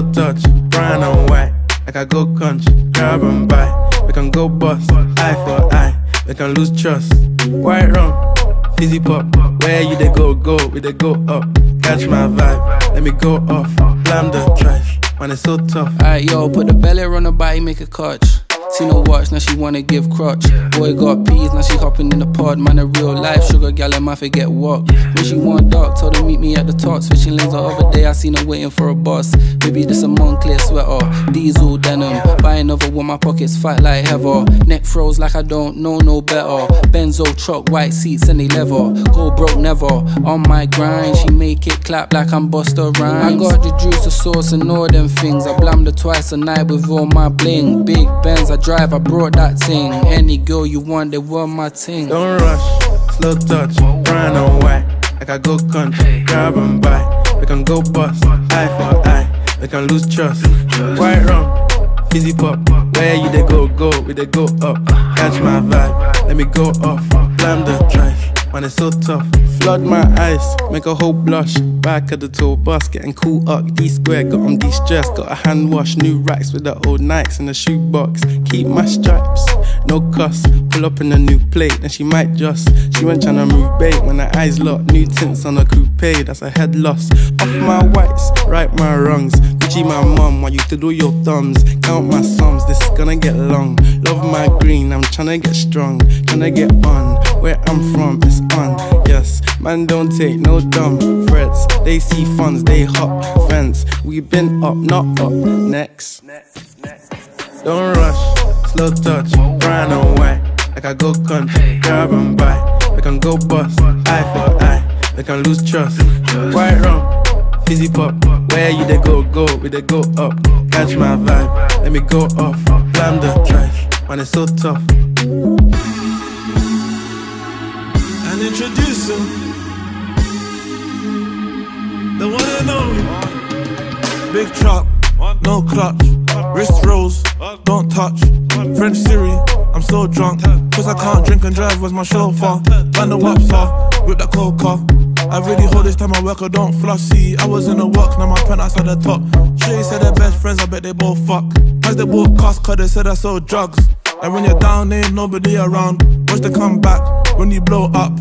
little touch, brown and white. I can go country, grab and buy. We can go bust, eye for eye. We can lose trust, white rum, fizzy pop. Where you they go, we they go up. Catch my vibe, let me go off. Blam the trash, man it's so tough. Alright yo, put the belly on her body, make a clutch. See no watch, now she wanna give crutch. Boy got peas, now she hopping in the pod. Man a real life, sugar gal and my forget walk. When she want dark, told her meet me at the top. Switching lanes the other day, I seen her waiting for a bus. Baby, this a Moncler sweater, diesel denim. Buy another one, my pockets fat like heather. Neck froze like I don't know no better. Benzo truck, white seats and they leather. Go broke never, on my grind. She make it clap like I'm Busta Rhymes. I got the juice, the sauce and all them things. I blammed her twice a night with all my bling. Big Benz, I drive, I brought that thing. Any girl you want, they want my thing. Don't rush, slow touch, brown and white. I can go country, grab and buy. We can go bust, eye for eye. We can lose trust, white rum, fizzy pop. Where you they go, we they go up. Catch my vibe, let me go off. Blam the trash, man it's so tough. Flood my eyes, make a whole blush. Back at the tour bus, getting cool up. D square, got on de-stressed. Got a hand wash, new racks with the old Nikes in the shoebox. Keep my stripes, no cuss. Pull up in a new plate, then she might just. She went tryna move bait when her eyes locked. New tints on a coupe, that's a head loss. Off my whites, right my wrongs. Gucci my mum, while you twiddle your thumbs. Count my sums, this is gonna get long. Love my green, I'm tryna get strong. Tryna get on, where I'm from, it's on, yes. Man don't take no dumb threats. They see funds, they hop fence. We been up, not up, next. Don't rush, slow touch, brown and white. I can go country, grab and buy. We can go bust, eye for eye. We can lose trust, white rum, fizzy pop. Where you they go, we they go up. Catch my vibe, let me go off. Blam the trash, man it's so tough. And introduce him, the one and only. Big truck, no clutch. Wrist rolls, don't touch. French Siri, I'm so drunk. Cause I can't drink and drive, where's my chauffeur? Man the wops are, whip that coca. I really hold this time I work, I don't flossy. I was in the works, now my penthouse at the top. Shay said they're best friends, I bet they both fuck. As they both cuss, cause they said I sold drugs. And when you're down, there ain't nobody around. Watch the comeback, when you blow up.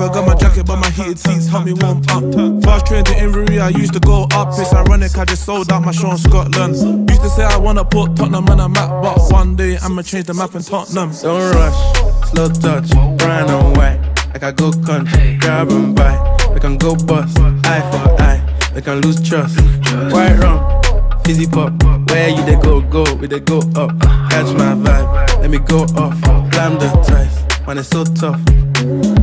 I got my jacket, but my heated seats help me warm up. Fast train to Inverie, I used to go up. It's ironic, I just sold out my show in Scotland. Used to say I wanna put Tottenham on a map, but one day I'ma change the map in Tottenham. Don't rush, slow touch, brown and white. I can go country, grab and buy. We can go bust, eye for eye. We can lose trust, white rum, fizzy pop. Where you they go, we they go up. Catch my vibe, let me go off. Blam the trash, man it's so tough.